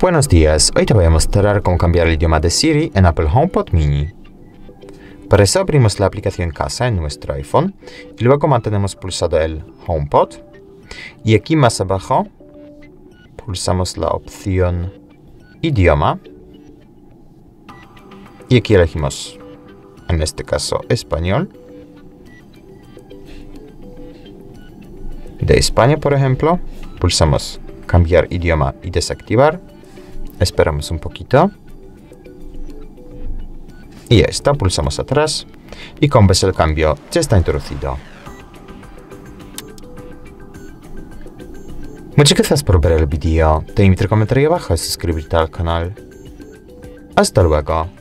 Buenos días, hoy te voy a mostrar cómo cambiar el idioma de Siri en Apple HomePod Mini. Para eso abrimos la aplicación Casa en nuestro iPhone y luego mantenemos pulsado el HomePod y aquí más abajo pulsamos la opción Idioma y aquí elegimos, en este caso, Español. De España, por ejemplo, pulsamos cambiar idioma y desactivar. Esperamos un poquito. Y ya está, pulsamos atrás. Y como ves, el cambio ya está introducido. Muchas gracias por ver el vídeo. Te invito a comentar abajo y suscribirte al canal. Hasta luego.